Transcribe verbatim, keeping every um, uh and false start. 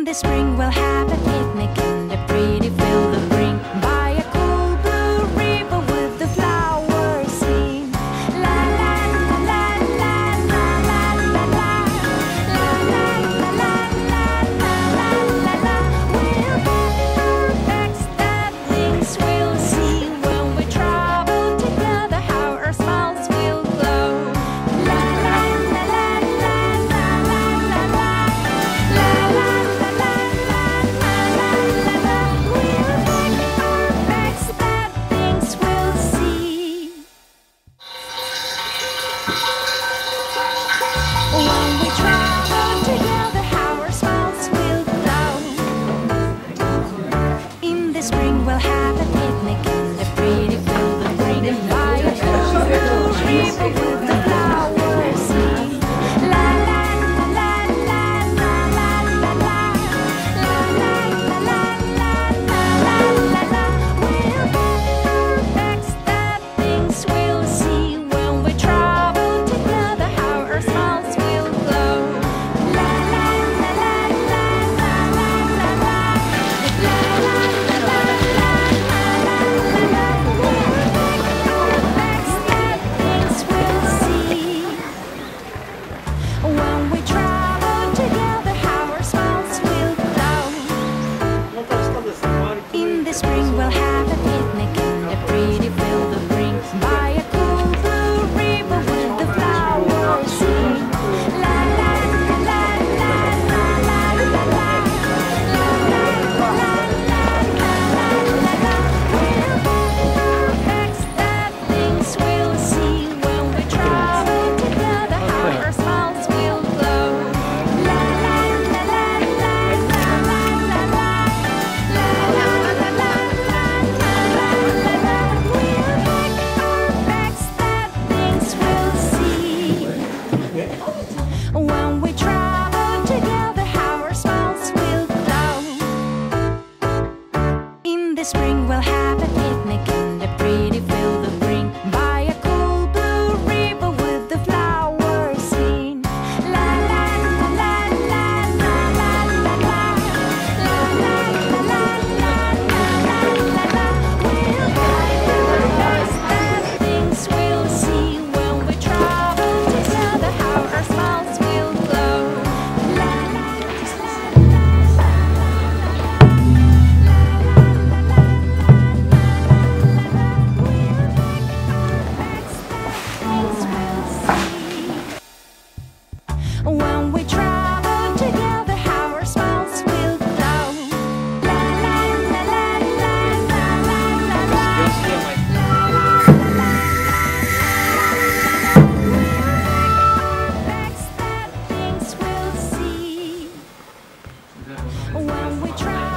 in the spring, we'll have a picnic in the pretty field of green, by a cool blue river with the flowers sing. La la la la la la la la la la la la la la la. We'll get through facts that things we'll see when we travel together. How our smiles will glow. La la la la la la la la la. When we travel together, how our smiles will glow. In the spring, we'll have a picnic in the pretty field of green, and by a cool river with the flowers sing. La la la la la la la la la la la la la la la la. We'll get through facts that things we'll see when we travel together. How our smiles will glow. La la la la la la la la la. La la la la la la la la. We'll get through facts that things we'll see when we travel together. How our smiles will glow. In the spring, we'll have a picnic in the pretty field of green, by a cool blue river with the flowers sing. La la la la la la la la la. La la la la la la la la la. We'll get through facts that things we'll see when we travel together. How our smiles will glow. La la la la la la la la la. La la la la la la la la la. We'll get through facts that things we'll see when we travel together. How our smiles will glow. In the spring, we'll have a picnic in the pretty field of green, by a cool blue river with the flowers sing. La la la la la la la la la. La la la la la la la la la. We'll get through facts that things we'll see when we travel together. How our smiles will glow. La la la la la la la. When we travel together, how our smiles will glow. La la la la la la la la la. Facts that things we'll see when we travel.